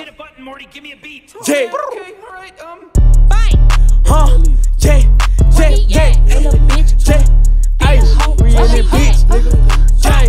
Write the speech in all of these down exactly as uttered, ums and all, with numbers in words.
Hit a button, Morty, give me a beat. Okay, okay, alright, um bye. Huh, yeah, yeah, yeah, yeah. Little bitch, yeah, I really bitch, nigga. Yeah,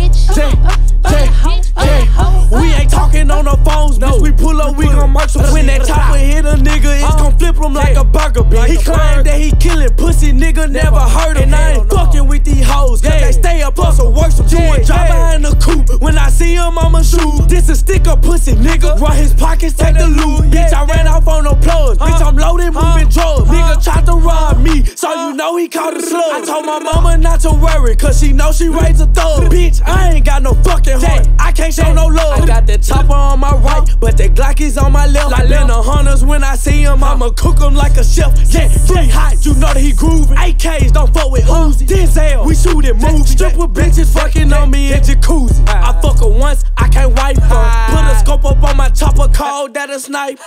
bitch, yeah, yeah. We ain't talking on the phones, no. We pull up, we gon' march. So when that chopper hit a nigga, it's gon' flip him like a burger, bitch. He claimed that he killin' pussy, nigga, never heard him. And I ain't fucking with these hoes, cause they stay up plus or worse. You ain't drop behind the coupe. When I see him, I'ma shoot. This a stick up pussy, nigga. Run his pockets, take the loot. Bitch, I ran off on the plugs. Bitch, I'm loaded, moving drugs. Nigga tried to rob me, so you know he caught a slug. I told my mama not to worry, cause she know she raised a thug. Bitch, I ain't got no fucking heart. I can't show no love. I got the chopper on my right, but the Glock is on my left. Like in the hunters, when I see him, I'ma cook him like a chef. Yeah, yeah, hot, you know that he grooving. A Ks don't fuck with Uzi. Denzel, we shooting movies. Strip with bitches fucking on me in jacuzzi. I fuck her once, I can't wipe her. Put a scope up on my chopper, call that a sniper.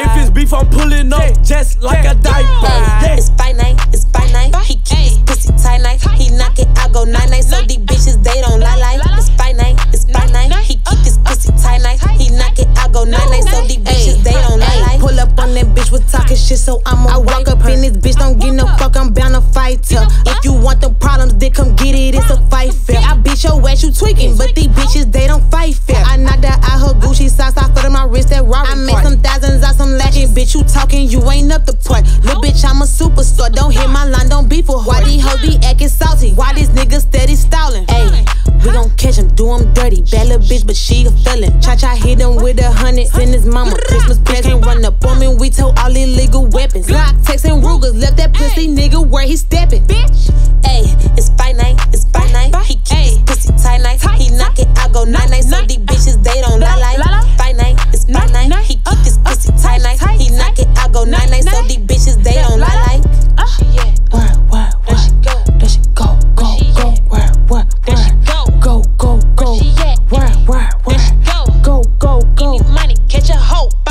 If it's beef, I'm pulling up just like a diaper. Yeah. It's fight night, it's fight night. He keep his pussy tight night. He knock it, I go nine night. So these bitches, they don't lie like. It's fight night, it's fight night. He keep his pussy tight night. He knock it, I go nine night. So these bitches, they don't lie like. Pull up on that bitch with talking shit, so I'ma I walk up in this bitch. Don't give no fuck, I'm bound to fight her. If you want them problems, then come get it. It's a fight fair. I bitch your ass, you tweaking, but these bitches, they don't fight fair. I knocked out her Gucci socks, I folded my wrist at Robert. I made some thousands out some lashes, bitch. You talking, you ain't up the point. Little bitch, I'm a superstar. Don't hit my line, don't be for her. Why these hoes be acting salty? Why these niggas steady stalling? Ayy, we gon' catch him, do him dirty. Bad little bitch, but she a felon. Cha cha hit him with a hundred. Send his mama Christmas present. Run up on me, we tow all illegal weapons. Glock, Tex, and Rugers. Left that pussy nigga where he steppin'. Bitch, ayy, it's fight night, it's fight night. He keep his pussy tight night. He knock it, I go nine night. So these bitches, they don't lie like. Fight night, it's fight night. He keep his pussy tight night. He knock it, I go nine night. So these bitches, they don't lie like. She yeah, where, where, where she go? There she go, go, go, where, where, where she go? Go, go, go, where, where, where she go? Go, go, go. Give me money, catch a hoe.